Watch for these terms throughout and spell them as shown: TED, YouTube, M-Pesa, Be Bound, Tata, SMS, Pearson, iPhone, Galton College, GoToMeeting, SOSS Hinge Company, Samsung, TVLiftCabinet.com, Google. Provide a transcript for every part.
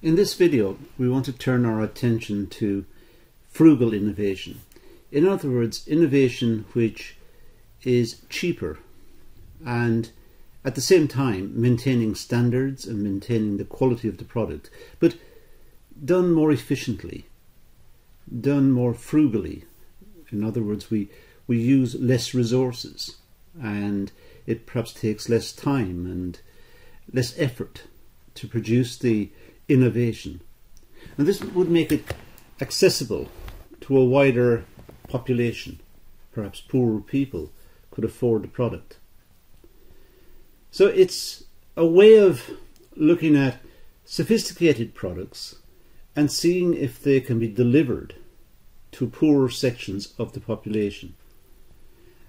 In this video, we want to turn our attention to frugal innovation. In other words, innovation which is cheaper and at the same time maintaining standards and maintaining the quality of the product, but done more efficiently, done more frugally. In other words, we use less resources and it perhaps takes less time and less effort to produce the innovation. And this would make it accessible to a wider population. Perhaps poorer people could afford the product. So it's a way of looking at sophisticated products and seeing if they can be delivered to poorer sections of the population.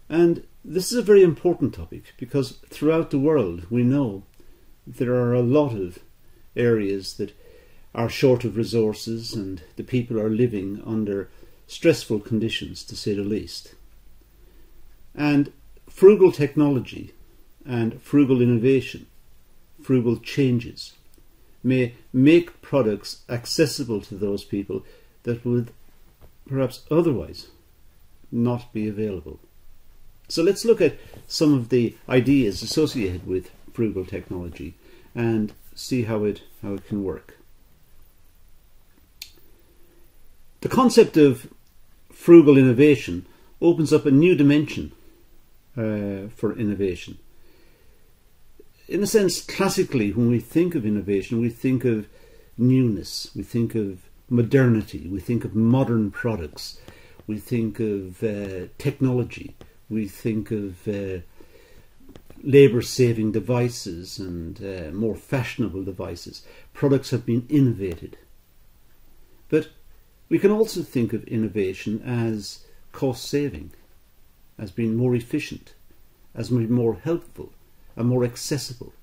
And this is a very important topic because throughout the world we know there are a lot of areas that are short of resources and the people are living under stressful conditions, to say the least. And frugal technology and frugal innovation, frugal changes, may make products accessible to those people that would perhaps otherwise not be available. So let's look at some of the ideas associated with frugal technology and see how it can work. The concept of frugal innovation opens up a new dimension for innovation. In a sense, classically, when we think of innovation, we think of newness, we think of modernity, we think of modern products, we think of technology, we think of labor-saving devices and more fashionable devices. Products have been innovated. But we can also think of innovation as cost-saving, as being more efficient, as being more helpful, and more accessible.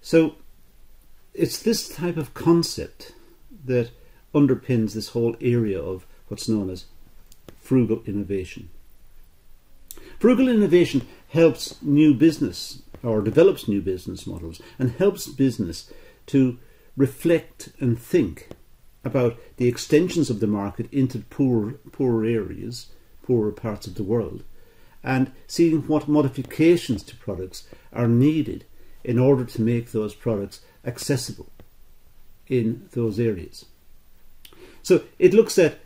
So it's this type of concept that underpins this whole area of what's known as frugal innovation. Frugal innovation helps new business, or develops new business models, and helps business to reflect and think about the extensions of the market into poorer areas, poorer parts of the world, and seeing what modifications to products are needed in order to make those products accessible in those areas. So it looks at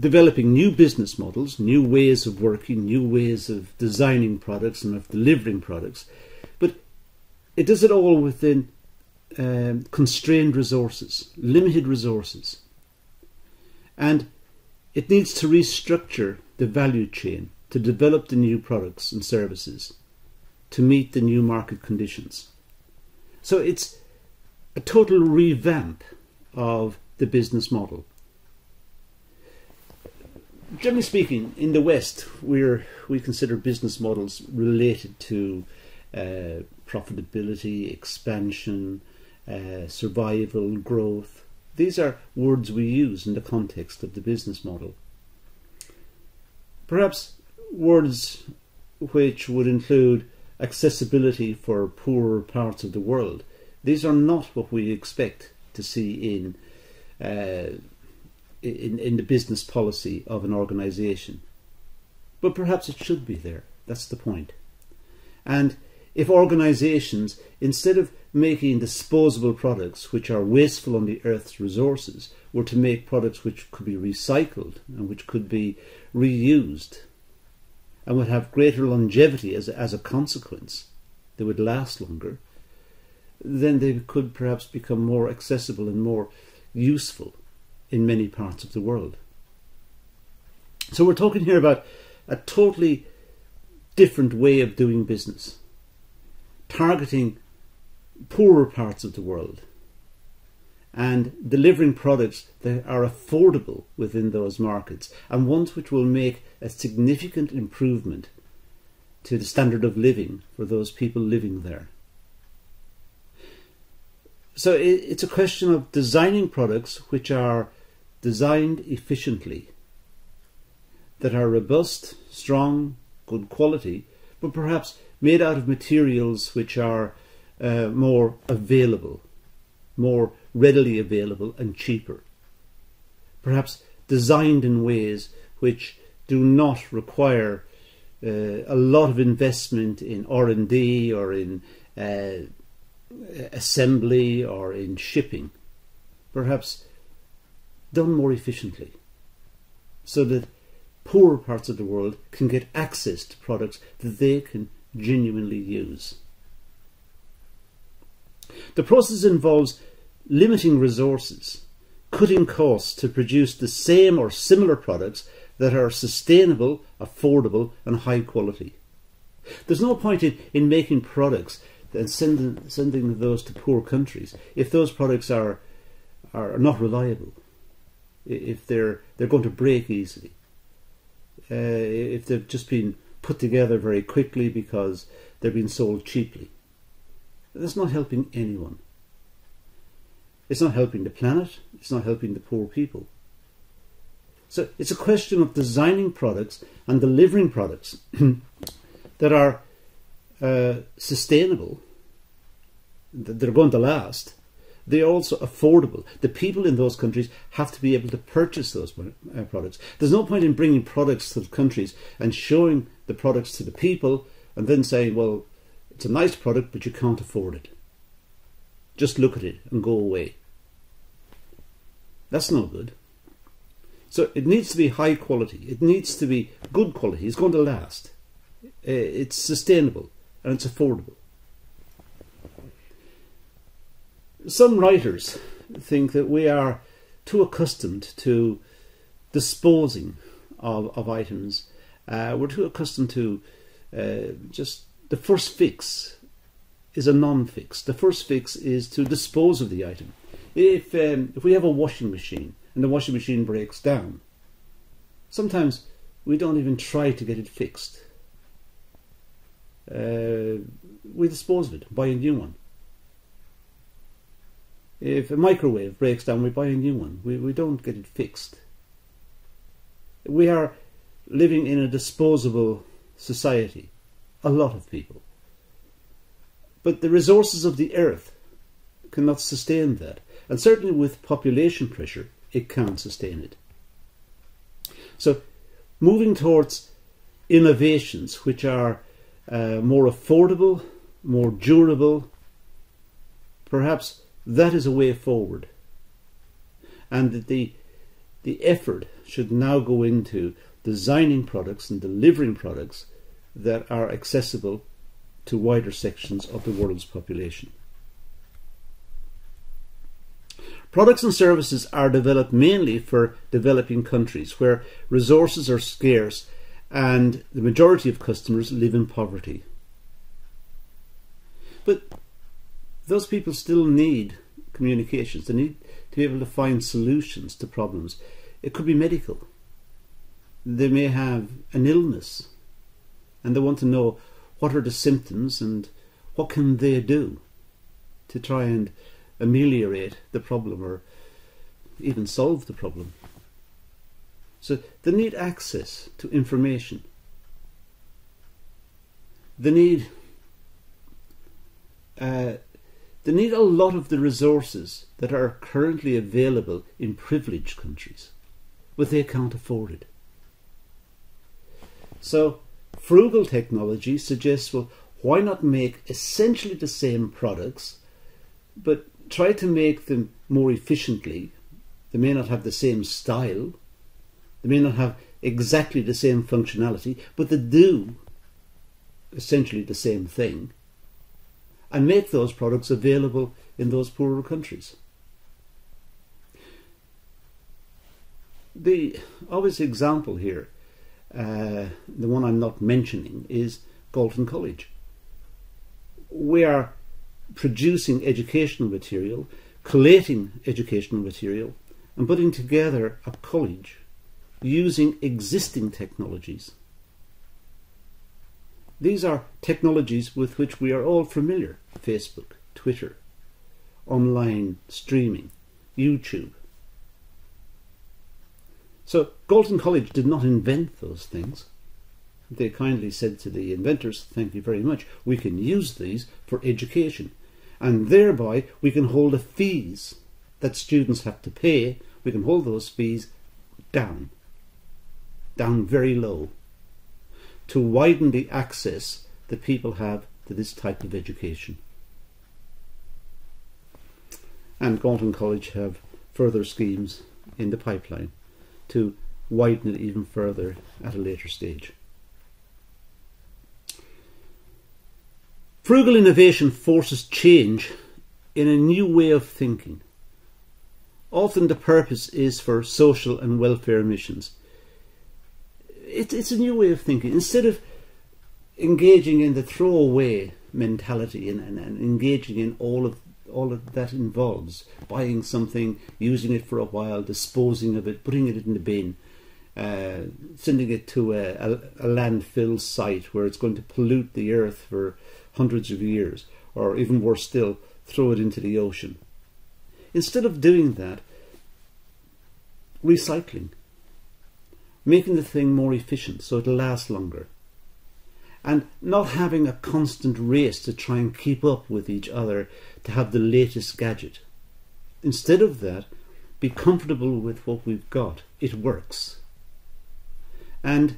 developing new business models, new ways of working, new ways of designing products and of delivering products, but it does it all within constrained resources, limited resources. And it needs to restructure the value chain to develop the new products and services to meet the new market conditions. So it's a total revamp of the business model. Generally speaking, in the West, we consider business models related to profitability, expansion, survival, growth. These are words we use in the context of the business model. Perhaps words which would include accessibility for poorer parts of the world. These are not what we expect to see in the business policy of an organization. But perhaps it should be there. That's the point. And if organizations, instead of making disposable products which are wasteful on the Earth's resources, were to make products which could be recycled and which could be reused, and would have greater longevity as a consequence, they would last longer, then they could perhaps become more accessible and more useful in many parts of the world. So we're talking here about a totally different way of doing business, targeting poorer parts of the world and delivering products that are affordable within those markets and ones which will make a significant improvement to the standard of living for those people living there. So it's a question of designing products which are designed efficiently, that are robust, strong, good quality, but perhaps made out of materials which are more available, more readily available and cheaper. Perhaps designed in ways which do not require a lot of investment in R&D or in assembly or in shipping. Perhaps done more efficiently so that poorer parts of the world can get access to products that they can genuinely use. The process involves limiting resources, cutting costs to produce the same or similar products that are sustainable, affordable and high quality. There's no point in making products and sending those to poor countries if those products are not reliable, if they're going to break easily, if they've just been put together very quickly because they've been sold cheaply. That's not helping anyone. It's not helping the planet, it's not helping the poor people. So it's a question of designing products and delivering products that are sustainable, that they're going to last. They're also affordable. The people in those countries have to be able to purchase those products. There's no point in bringing products to the countries and showing the products to the people and then saying, well, it's a nice product, but you can't afford it. Just look at it and go away. That's no good. So it needs to be high quality. It needs to be good quality. It's going to last. It's sustainable and it's affordable. Some writers think that we are too accustomed to disposing of items. We're too accustomed to just the first fix is a non-fix. The first fix is to dispose of the item. If we have a washing machine and the washing machine breaks down, sometimes we don't even try to get it fixed. We dispose of it, buy a new one. If a microwave breaks down, we buy a new one. We don't get it fixed. We are living in a disposable society, a lot of people. But the resources of the earth cannot sustain that. And certainly with population pressure, it can't sustain it. So moving towards innovations which are more affordable, more durable, perhaps that is a way forward, and that the effort should now go into designing products and delivering products that are accessible to wider sections of the world's population. Products and services are developed mainly for developing countries where resources are scarce and the majority of customers live in poverty. But those people still need communications. They need to be able to find solutions to problems. It could be medical. They may have an illness and they want to know what are the symptoms and what can they do to try and ameliorate the problem or even solve the problem. So they need access to information. They need a lot of the resources that are currently available in privileged countries, but they can't afford it. So frugal technology suggests, well, why not make essentially the same products, but try to make them more efficiently. They may not have the same style, they may not have exactly the same functionality, but they do essentially the same thing, and make those products available in those poorer countries. The obvious example here, the one I'm not mentioning, is Galton College. We are producing educational material, collating educational material, and putting together a college using existing technologies. These are technologies with which we are all familiar. Facebook, Twitter, online streaming, YouTube. So Galton College did not invent those things. They kindly said to the inventors, thank you very much, we can use these for education. and thereby we can hold the fees that students have to pay, we can hold those fees down very low, to widen the access that people have to this type of education. And Galton College have further schemes in the pipeline to widen it even further at a later stage. Frugal innovation forces change in a new way of thinking. Often the purpose is for social and welfare missions. It's a new way of thinking. Instead of engaging in the throwaway mentality and engaging in all of that involves, buying something, using it for a while, disposing of it, putting it in the bin, sending it to a landfill site where it's going to pollute the earth for hundreds of years, or even worse still, throw it into the ocean. Instead of doing that, recycling, making the thing more efficient so it'll last longer, and not having a constant race to try and keep up with each other to have the latest gadget. Instead of that, be comfortable with what we've got. It works. And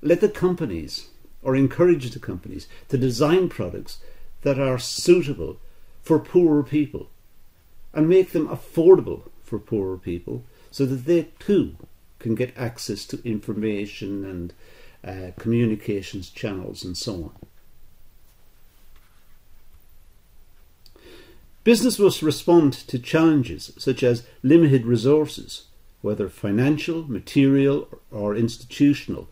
let the companies, or encourage the companies, to design products that are suitable for poorer people and make them affordable for poorer people so that they too can get access to information and communications channels and so on. Business must respond to challenges such as limited resources, whether financial, material or institutional,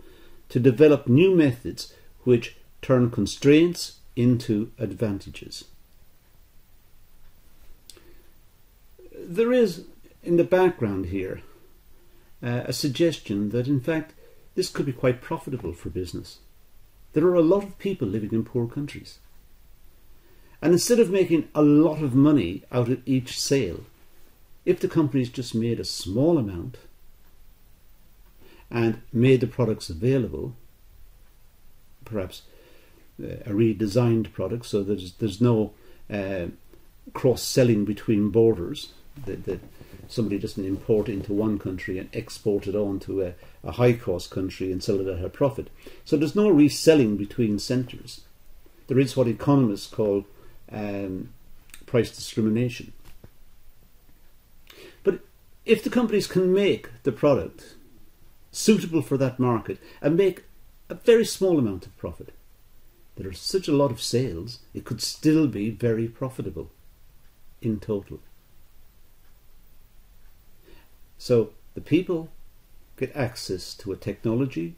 to develop new methods which turn constraints into advantages. There is in the background here a suggestion that in fact this could be quite profitable for business. There are a lot of people living in poor countries. And instead of making a lot of money out of each sale, if the companies just made a small amount and made the products available, perhaps a redesigned product so that there's no cross-selling between borders, that somebody doesn't import into one country and export it on to a high-cost country and sell it at a profit. So there's no reselling between centres. There is what economists call price discrimination. But if the companies can make the product suitable for that market and make a very small amount of profit, there are such a lot of sales, it could still be very profitable in total. So the people get access to a technology,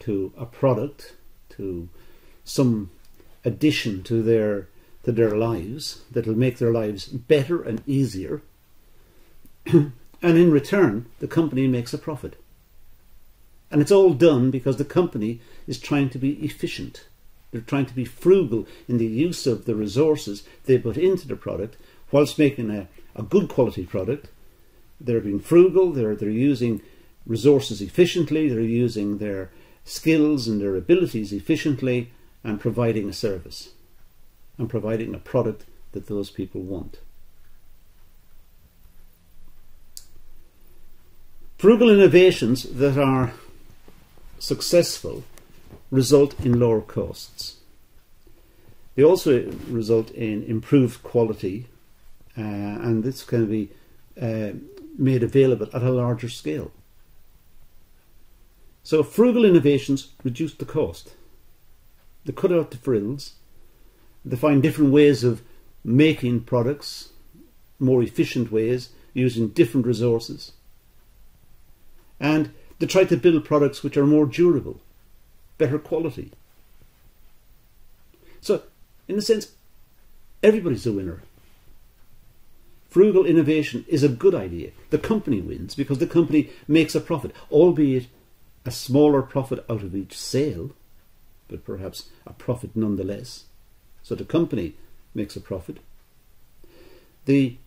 to a product, to some addition to their lives that will make their lives better and easier. And in return, the company makes a profit. And it's all done because the company is trying to be efficient. They're trying to be frugal in the use of the resources they put into the product, whilst making a good quality product. They're being frugal, they're using resources efficiently, they're using their skills and their abilities efficiently and providing a service and providing a product that those people want. Frugal innovations that are successful result in lower costs. They also result in improved quality, and this can be made available at a larger scale. So frugal innovations reduce the cost. They cut out the frills. They find different ways of making products, more efficient ways, using different resources. And they try to build products which are more durable, better quality. So, in a sense, everybody's a winner. Frugal innovation is a good idea. The company wins because the company makes a profit, albeit a smaller profit out of each sale, but perhaps a profit nonetheless. So the company makes a profit. The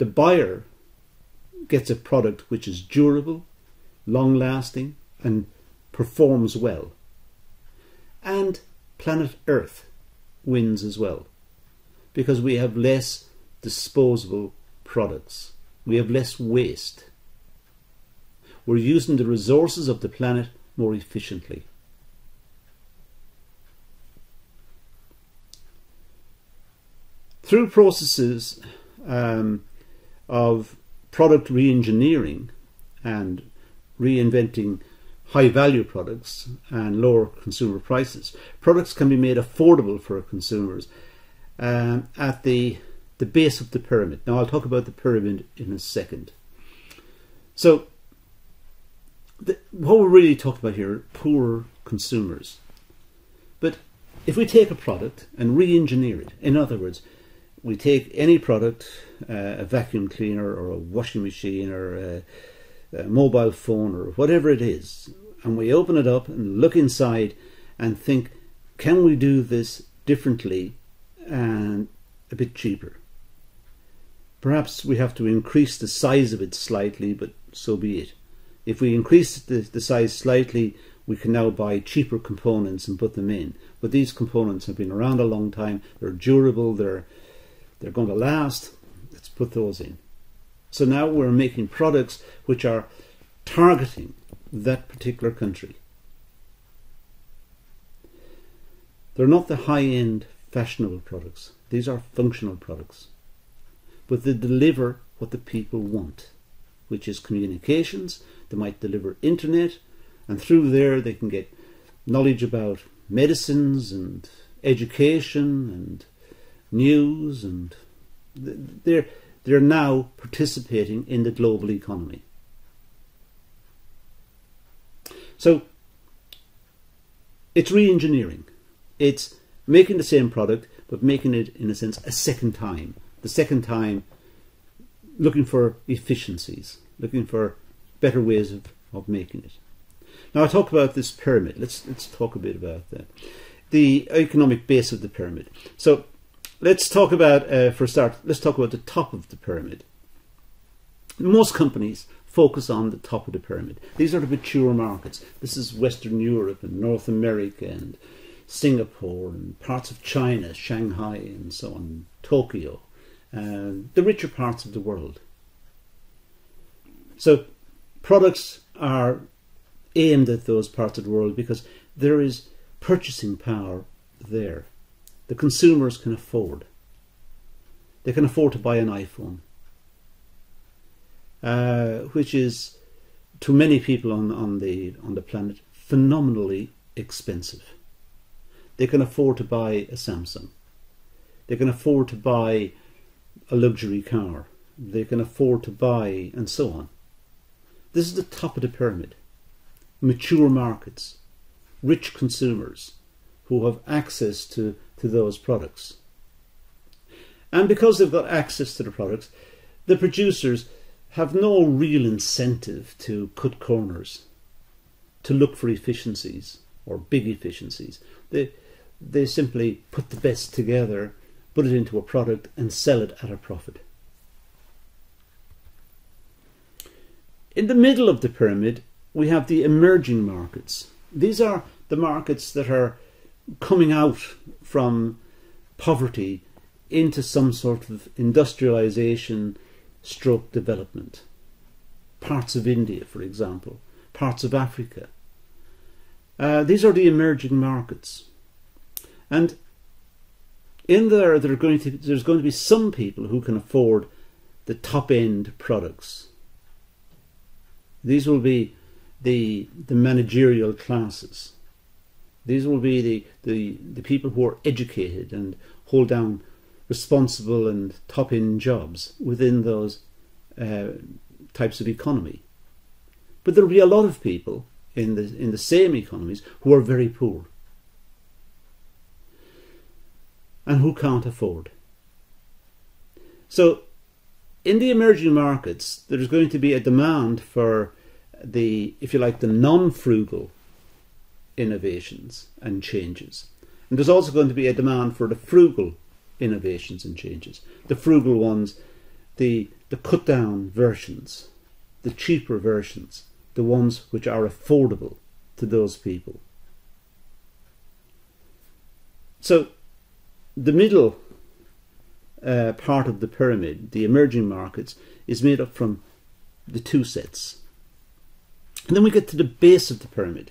buyer gets a product which is durable, long-lasting, and performs well. And planet Earth wins as well, because we have less disposable products. We have less waste. We're using the resources of the planet more efficiently. Through processes of product re-engineering and reinventing high-value products and lower consumer prices, products can be made affordable for consumers at the base of the pyramid. Now I'll talk about the pyramid in a second. So what we're really talking about here are poorer consumers. But if we take a product and re-engineer it, in other words, we take any product, a vacuum cleaner or a washing machine or a mobile phone or whatever it is, and we open it up and look inside and think, can we do this differently and a bit cheaper? Perhaps we have to increase the size of it slightly, but so be it. If we increase the size slightly, we can now buy cheaper components and put them in. But these components have been around a long time. They're durable. They're going to last. Let's put those in. So now we're making products which are targeting that particular country. They're not the high-end fashionable products. These are functional products. But they deliver what the people want, which is communications. They might deliver internet, and through there they can get knowledge about medicines and education and news, and they're now participating in the global economy. So it's re-engineering. It's making the same product, but making it, in a sense, a second time. The second time looking for efficiencies, looking for better ways of making it. Now I talk about this pyramid. Let's talk a bit about that. The economic base of the pyramid. So let's talk about, for a start, let's talk about the top of the pyramid. Most companies focus on the top of the pyramid. These are the mature markets. This is Western Europe and North America and Singapore and parts of China, Shanghai and so on, Tokyo, the richer parts of the world. So products are aimed at those parts of the world because there is purchasing power there. The consumers can afford. They can afford to buy an iPhone, which is, to many people on the planet, phenomenally expensive. They can afford to buy a Samsung. They can afford to buy a luxury car. They can afford to buy, and so on. This is the top of the pyramid. Mature markets, rich consumers who have access to those products. And because they've got access to the products, the producers have no real incentive to cut corners, to look for efficiencies or big efficiencies. They simply put the best together, put it into a product and sell it at a profit. In the middle of the pyramid, we have the emerging markets. These are the markets that are coming out from poverty into some sort of industrialization stroke development. Parts of India, for example, parts of Africa. These are the emerging markets. And in there, there's going to be some people who can afford the top-end products. These will be the managerial classes. These will be the people who are educated and hold down responsible and top-end jobs within those types of economy. But there will be a lot of people in the same economies who are very poor and who can't afford. So in the emerging markets, there's going to be a demand for the, if you like, the non-frugal innovations and changes. And there's also going to be a demand for the frugal innovations and changes. The frugal ones, the cut-down versions, the cheaper versions, the ones which are affordable to those people. So the middle part of the pyramid, the emerging markets, is made up from the two sets. And then we get to the base of the pyramid,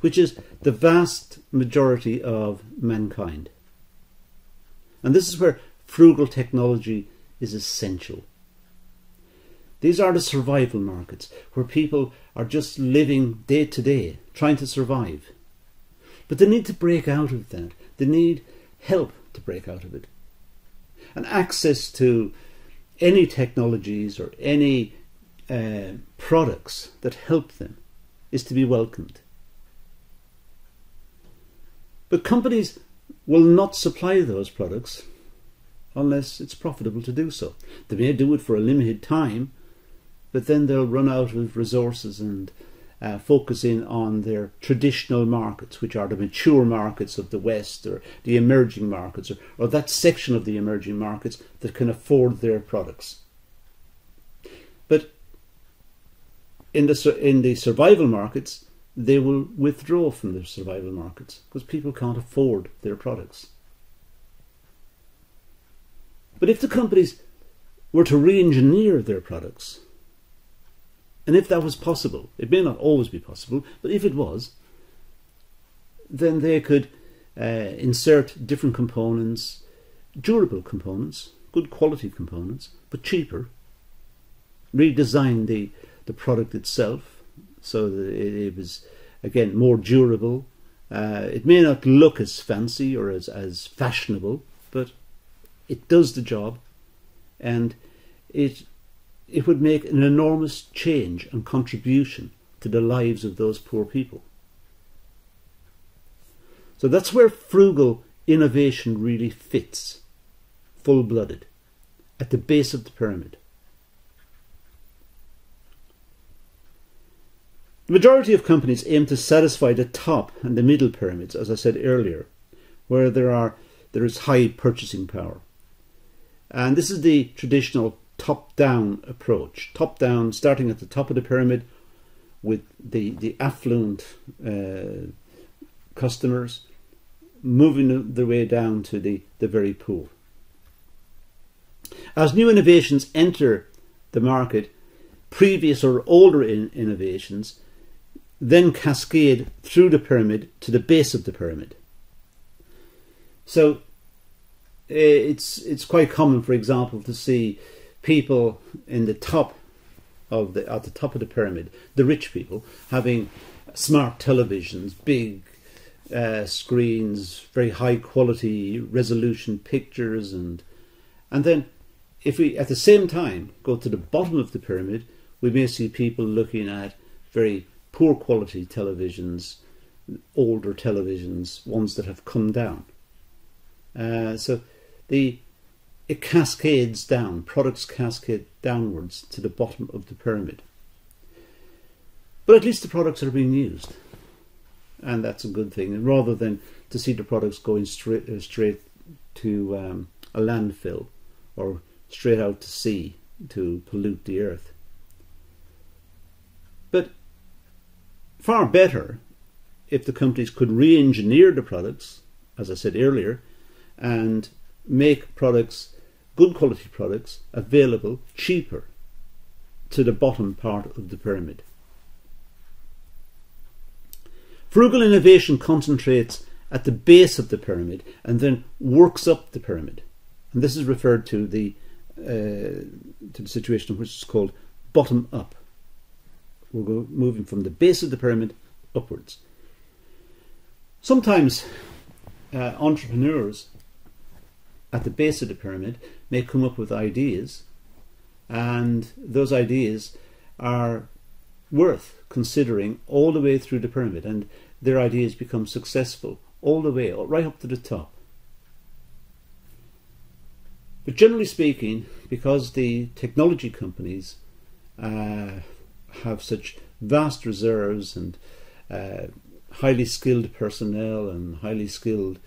which is the vast majority of mankind. And this is where frugal technology is essential. These are the survival markets, where people are just living day to day, trying to survive. But they need to break out of that. They need help to break out of it. And access to any technologies or any products that help them is to be welcomed. But companies will not supply those products unless it's profitable to do so. They may do it for a limited time, but then they'll run out of resources and focus in on their traditional markets, which are the mature markets of the West or the emerging markets, or that section of the emerging markets that can afford their products. But in the survival markets, they will withdraw from their survival markets because people can't afford their products. But if the companies were to re-engineer their products, and if that was possible, it may not always be possible, but if it was, then they could insert different components, durable components, good quality components, but cheaper, redesign the product itself so that it was, again, more durable. It may not look as fancy or as fashionable, but it does the job, and it would make an enormous change and contribution to the lives of those poor people. So that's where frugal innovation really fits, full-blooded, at the base of the pyramid. The majority of companies aim to satisfy the top and the middle pyramids, as I said earlier, where there is high purchasing power. And this is the traditional top-down approach. Top-down, starting at the top of the pyramid with the affluent customers, moving their way down to the very poor. As new innovations enter the market, previous or older innovations then cascade through the pyramid to the base of the pyramid. So it's quite common, for example, to see people in the top of the pyramid, the rich people, having smart televisions, big screens, very high quality resolution pictures, and then if we at the same time go to the bottom of the pyramid, we may see people looking at very poor quality televisions, older televisions, ones that have come down. So it cascades down, products cascade downwards to the bottom of the pyramid. But at least the products are being used, and that's a good thing. And rather than to see the products going straight to a landfill or straight out to sea to pollute the earth. But far better if the companies could re-engineer the products, as I said earlier, and make products, good quality products, available cheaper to the bottom part of the pyramid. Frugal innovation concentrates at the base of the pyramid and then works up the pyramid. And this is referred to the situation which is called bottom up. We're moving from the base of the pyramid upwards. Sometimes entrepreneurs at the base of the pyramid may come up with ideas, and those ideas are worth considering all the way through the pyramid, and their ideas become successful all the way right up to the top. But generally speaking, because the technology companies have such vast reserves and highly skilled personnel and highly skilled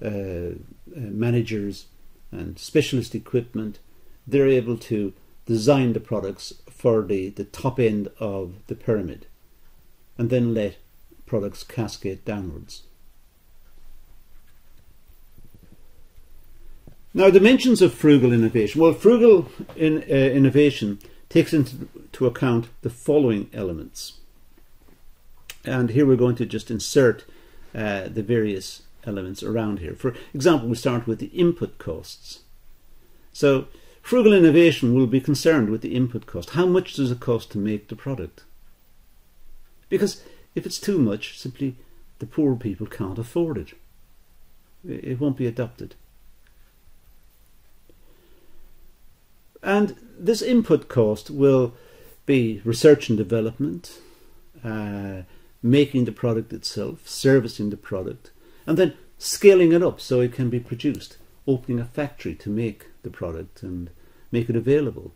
managers and specialist equipment, they're able to design the products for the top end of the pyramid and then let products cascade downwards. Now, dimensions of frugal innovation. Well, frugal innovation takes into account the following elements. And here we're going to just insert the various elements around here. For example, we start with the input costs. So frugal innovation will be concerned with the input cost. How much does it cost to make the product? Because if it's too much, simply the poor people can't afford it. It won't be adopted. And this input cost will be research and development, making the product itself, servicing the product, and then scaling it up so it can be produced, opening a factory to make the product and make it available.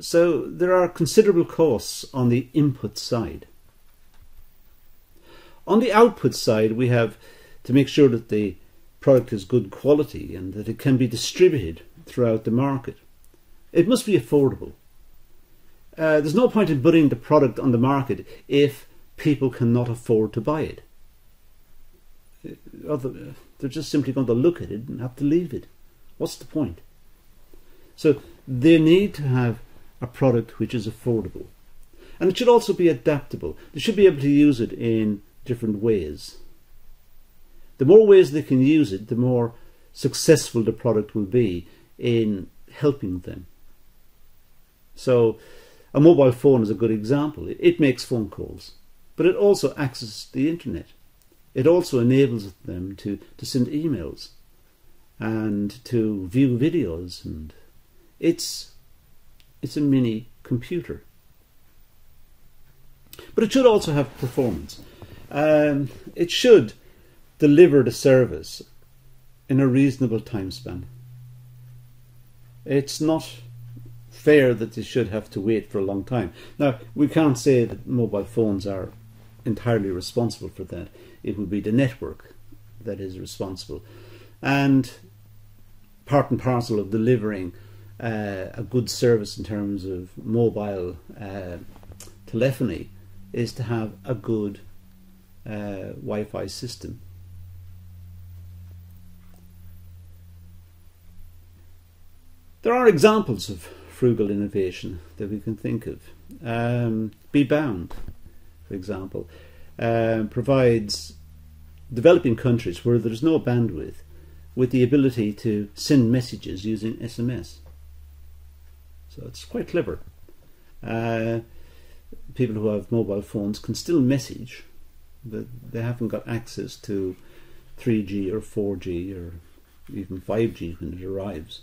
So there are considerable costs on the input side. On the output side, we have to make sure that the product is good quality and that it can be distributed throughout the market. It must be affordable. There's no point in putting the product on the market if people cannot afford to buy it. They're just simply going to look at it and have to leave it. What's the point? So they need to have a product which is affordable. And it should also be adaptable. They should be able to use it in different ways. The more ways they can use it, the more successful the product will be in helping them. So a mobile phone is a good example. It makes phone calls, but it also accesses the internet. It also enables them to send emails and to view videos, and it's a mini computer. But it should also have performance. It should deliver the service in a reasonable time span. It's not fair that they should have to wait for a long time. Now, we can't say that mobile phones are entirely responsible for that. It would be the network that is responsible. And part and parcel of delivering a good service in terms of mobile telephony is to have a good Wi-Fi system. There are examples of frugal innovation that we can think of. Be Bound, for example, provides developing countries where there's no bandwidth with the ability to send messages using SMS. So it's quite clever. People who have mobile phones can still message, but they haven't got access to 3G or 4G or even 5G when it arrives.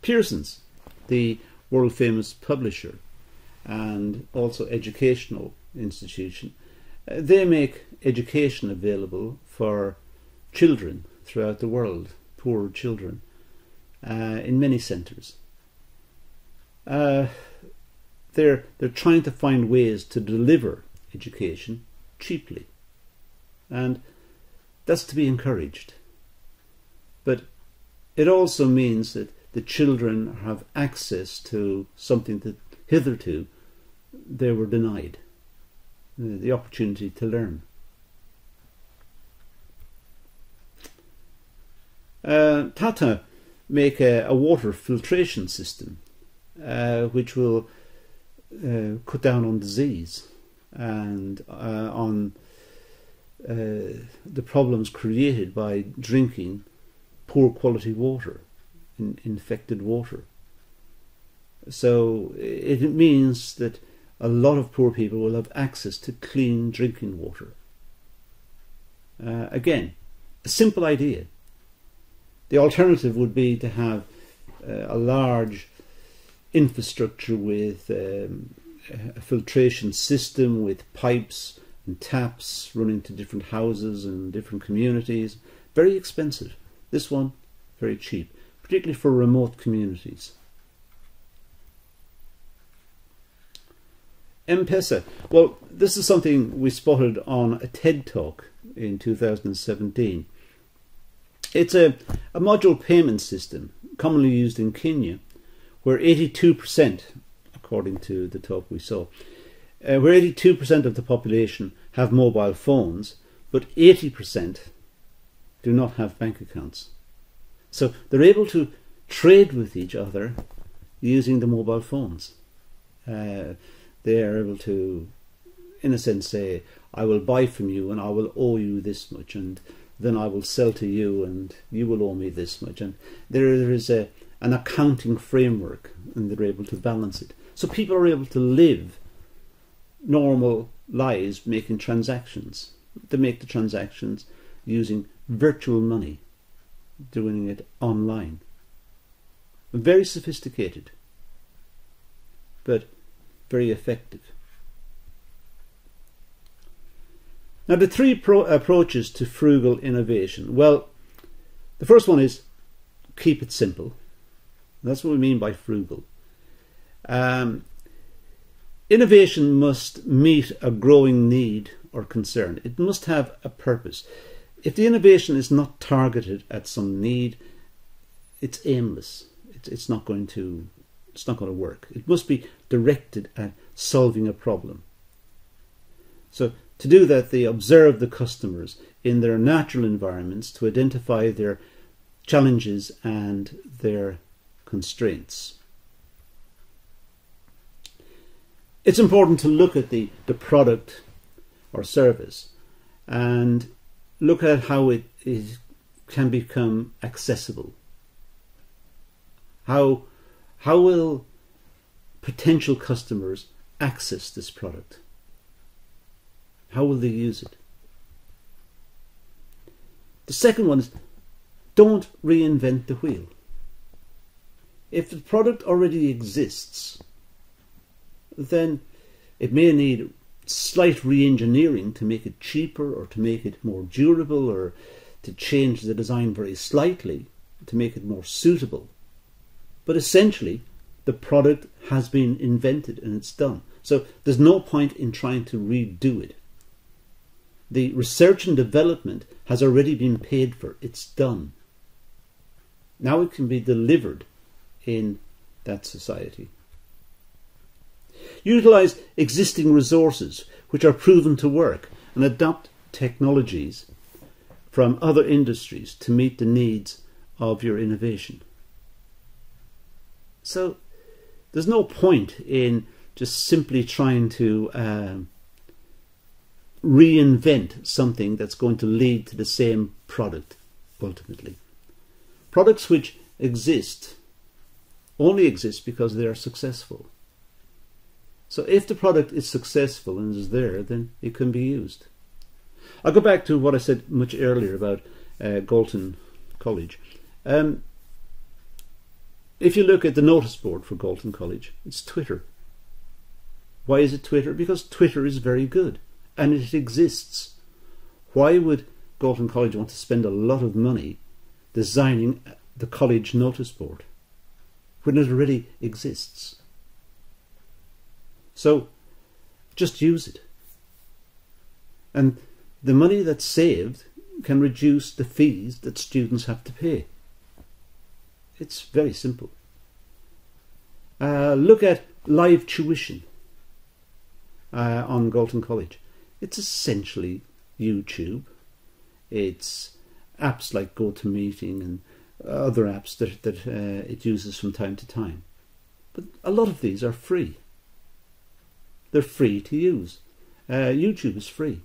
Pearson's, the world famous publisher and also educational institution, they make education available for children throughout the world, poor children, in many centres. They're trying to find ways to deliver education cheaply, and that's to be encouraged. But it also means that the children have access to something that hitherto they were denied, the opportunity to learn. Tata make a water filtration system which will cut down on disease and on the problems created by drinking poor quality water, infected water. So it means that a lot of poor people will have access to clean drinking water. Again, a simple idea. The alternative would be to have a large infrastructure with a filtration system with pipes and taps running to different houses and different communities. Very expensive. This one, very cheap, particularly for remote communities. M-Pesa. Well, this is something we spotted on a TED Talk in 2017. It's a module payment system commonly used in Kenya, where 82%, according to the talk we saw, where 82% of the population have mobile phones, but 80% do not have bank accounts. So they're able to trade with each other using the mobile phones. They are able to, in a sense, say, I will buy from you and I will owe you this much, and then I will sell to you and you will owe me this much. And there is an accounting framework, and they're able to balance it. So people are able to live normal lives making transactions. They make the transactions using virtual money, doing it online. Very sophisticated, but very effective. Now, the three approaches to frugal innovation. Well, the first one is keep it simple. That's what we mean by frugal. Innovation must meet a growing need or concern. It must have a purpose. If the innovation is not targeted at some need, it's aimless. It's not going to work. It must be directed at solving a problem. So to do that, they observe the customers in their natural environments to identify their challenges and their constraints. It's important to look at the product or service and look at how it can become accessible. How will potential customers access this product? How will they use it? The second one is don't reinvent the wheel. If the product already exists, then it may need slight re-engineering to make it cheaper or to make it more durable or to change the design very slightly to make it more suitable. But essentially, the product has been invented and it's done. So there's no point in trying to redo it. The research and development has already been paid for. It's done. Now it can be delivered in that society. Utilize existing resources which are proven to work and adopt technologies from other industries to meet the needs of your innovation. So there's no point in just simply trying to reinvent something that's going to lead to the same product ultimately. Products which exist only exist because they are successful. So if the product is successful and is there, then it can be used. I'll go back to what I said much earlier about Galton College. If you look at the notice board for Galton College, it's Twitter. Why is it Twitter? Because Twitter is very good and it exists. Why would Galton College want to spend a lot of money designing the college notice board when it already exists? So just use it. And the money that's saved can reduce the fees that students have to pay. It's very simple. Look at live tuition on Galton College. It's essentially YouTube. It's apps like GoToMeeting and other apps that it uses from time to time. But a lot of these are free. They're free to use. YouTube is free.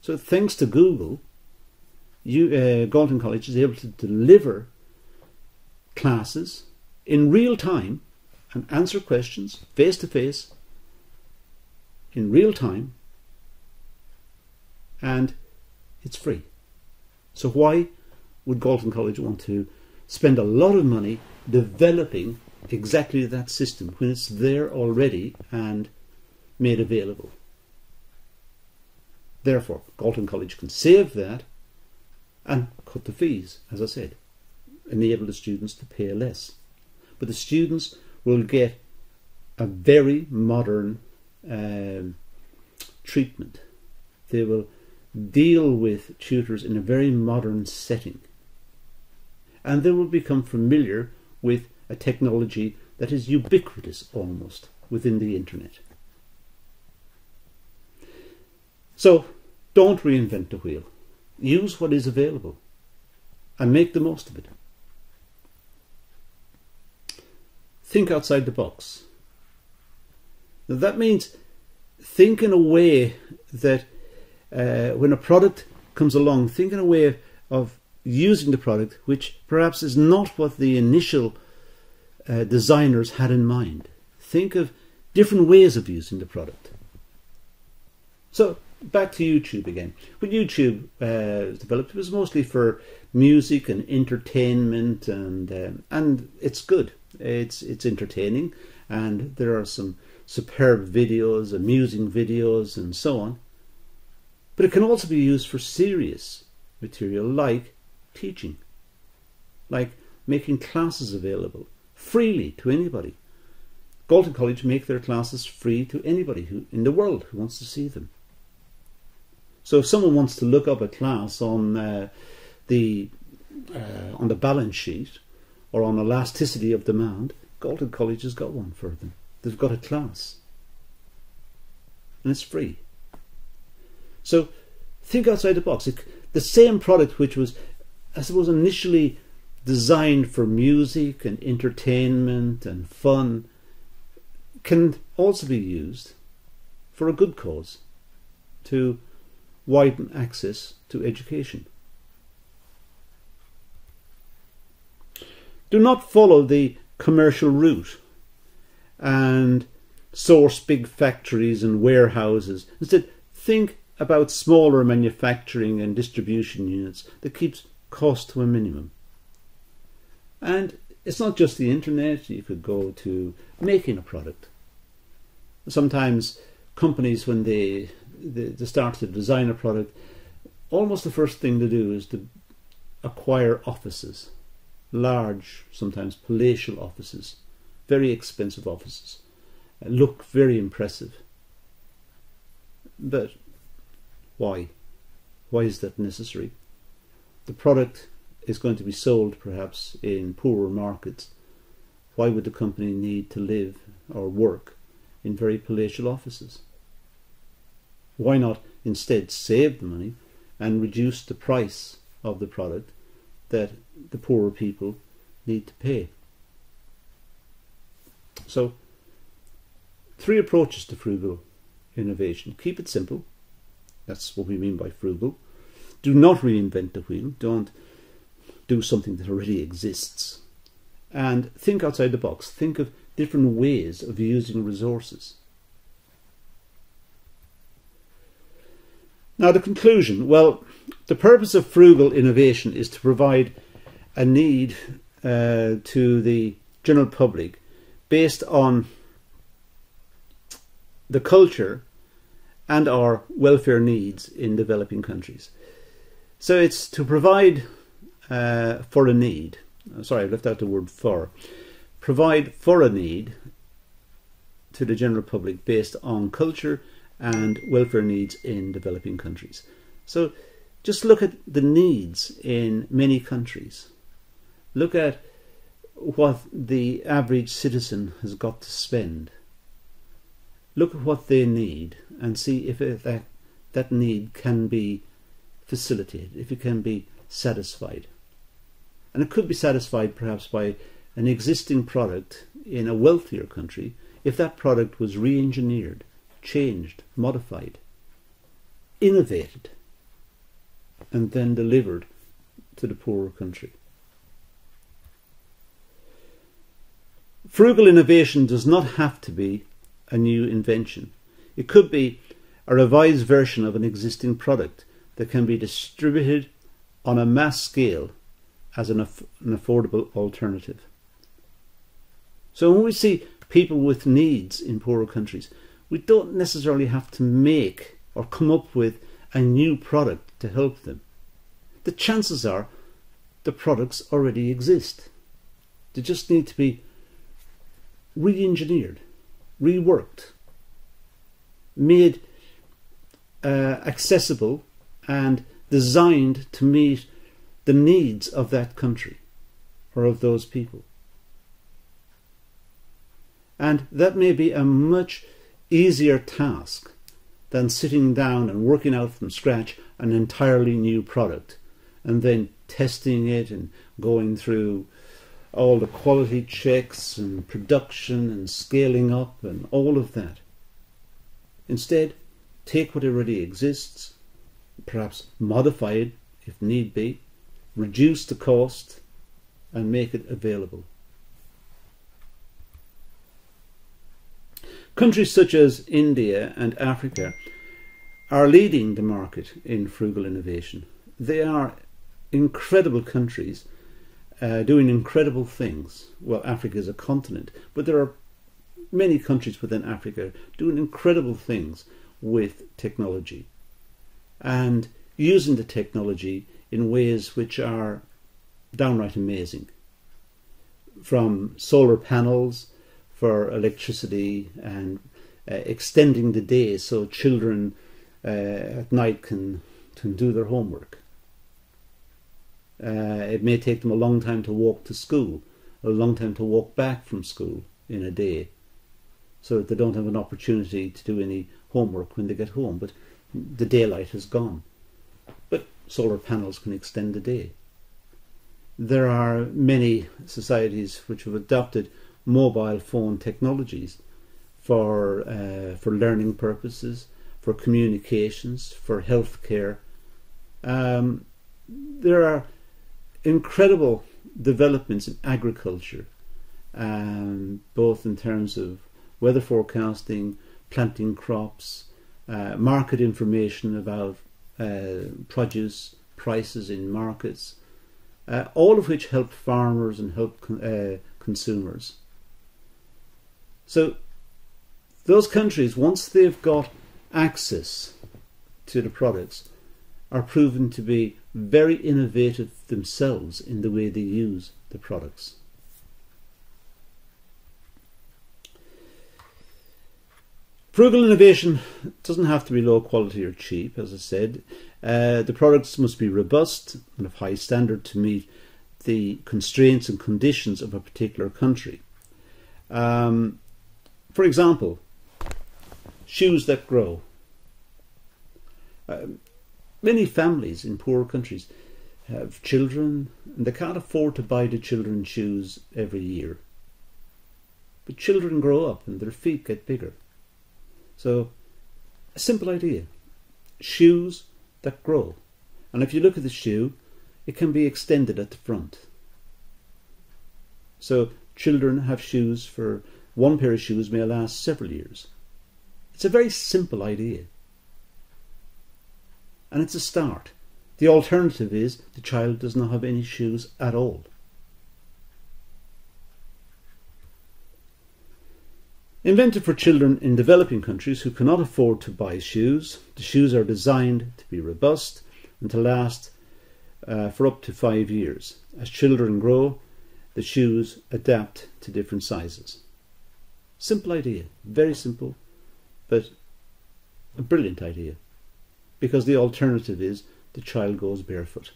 So thanks to Google, Galton College is able to deliver classes in real time and answer questions face to face in real time, and it's free. So why would Galton College want to spend a lot of money developing exactly that system when it's there already and made available? Therefore, Galton College can save that and cut the fees, as I said. Enable the students to pay less, but the students will get a very modern treatment. They will deal with tutors in a very modern setting, and they will become familiar with a technology that is ubiquitous almost within the internet. So don't reinvent the wheel. Use what is available. and make the most of it. Think outside the box. Now that means think in a way that when a product comes along, think in a way of using the product which perhaps is not what the initial designers had in mind. Think of different ways of using the product. So back to YouTube again. When YouTube developed, it was mostly for music and entertainment, and it's good. It's entertaining, and there are some superb videos, amusing videos, and so on. But it can also be used for serious material like teaching, like making classes available freely to anybody. Galton College make their classes free to anybody in the world who wants to see them. So if someone wants to look up a class on the balance sheet or on elasticity of demand, Galton College has got one for them. They've got a class, and it's free. So think outside the box. The same product which was, I suppose, initially designed for music and entertainment and fun can also be used for a good cause, to widen access to education. Do not follow the commercial route and source big factories and warehouses. Instead, think about smaller manufacturing and distribution units that keeps cost to a minimum. And it's not just the internet. You could go to making a product. Sometimes companies, when they start to design a product, almost the first thing to do is to acquire offices, large, sometimes palatial offices, very expensive offices, look very impressive. But why? Why is that necessary? The product is going to be sold perhaps in poorer markets. Why would the company need to live or work in very palatial offices? Why not instead save the money and reduce the price of the product that the poorer people need to pay? So, three approaches to frugal innovation. Keep it simple. That's what we mean by frugal. Do not reinvent the wheel. Don't do something that already exists. And think outside the box. Think of different ways of using resources. Now, the conclusion. Well, the purpose of frugal innovation is to provide a need to the general public based on the culture and our welfare needs in developing countries. So it's to provide for a need. Sorry, I left out the word for. Provide for a need to the general public based on culture and welfare needs in developing countries. So just look at the needs in many countries. Look at what the average citizen has got to spend. Look at what they need and see if that need can be facilitated, if it can be satisfied. And it could be satisfied perhaps by an existing product in a wealthier country if that product was re-engineered, changed, modified, innovated, and then delivered to the poorer country. Frugal innovation does not have to be a new invention. It could be a revised version of an existing product that can be distributed on a mass scale as an affordable alternative. So when we see people with needs in poorer countries, we don't necessarily have to make or come up with a new product to help them. The chances are the products already exist. They just need to be re-engineered, reworked, made accessible and designed to meet the needs of that country or of those people. And that may be a much easier task than sitting down and working out from scratch an entirely new product and then testing it and going through all the quality checks and production and scaling up and all of that. Instead, take what already exists, perhaps modify it if need be, reduce the cost and make it available. Countries such as India and Africa are leading the market in frugal innovation. They are incredible countries doing incredible things. Well, Africa is a continent, but there are many countries within Africa doing incredible things with technology and using the technology in ways which are downright amazing. From solar panels for electricity and extending the day so children at night can do their homework. It may take them a long time to walk to school, a long time to walk back from school in a day, so that they don't have an opportunity to do any homework when they get home, but the daylight is gone. But solar panels can extend the day. There are many societies which have adopted mobile phone technologies for learning purposes, for communications, for healthcare. There are incredible developments in agriculture, both in terms of weather forecasting, planting crops, market information about produce, prices in markets, all of which help farmers and help consumers. So those countries, once they've got access to the products, are proven to be very innovative themselves in the way they use the products. Frugal innovation doesn't have to be low quality or cheap, as I said. The products must be robust and of high standard to meet the constraints and conditions of a particular country. For example, shoes that grow. Many families in poor countries have children and they can't afford to buy the children shoes every year. But children grow up and their feet get bigger. So, a simple idea. Shoes that grow. And if you look at the shoe, it can be extended at the front. So, children have shoes for one pair of shoes may last several years. It's a very simple idea. And it's a start. The alternative is the child does not have any shoes at all. Invented for children in developing countries who cannot afford to buy shoes, the shoes are designed to be robust and to last for up to 5 years. As children grow, the shoes adapt to different sizes. Simple idea, very simple, but a brilliant idea, because the alternative is the child goes barefoot.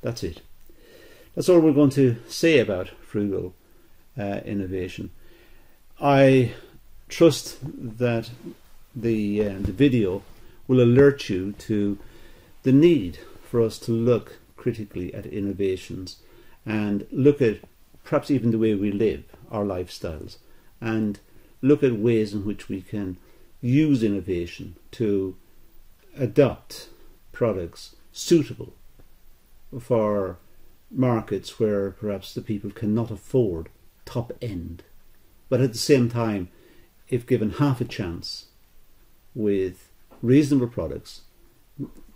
That's it. That's all we're going to say about frugal innovation. I trust that the video will alert you to the need for us to look critically at innovations and look at perhaps even the way we live, our lifestyles, and look at ways in which we can use innovation to adopt products suitable for markets where perhaps the people cannot afford top end, but at the same time, if given half a chance with reasonable products,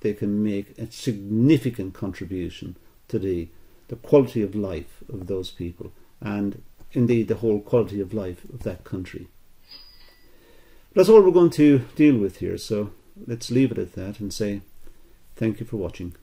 they can make a significant contribution to the quality of life of those people, and indeed the whole quality of life of that country. That's all we're going to deal with here, so let's leave it at that and say thank you for watching.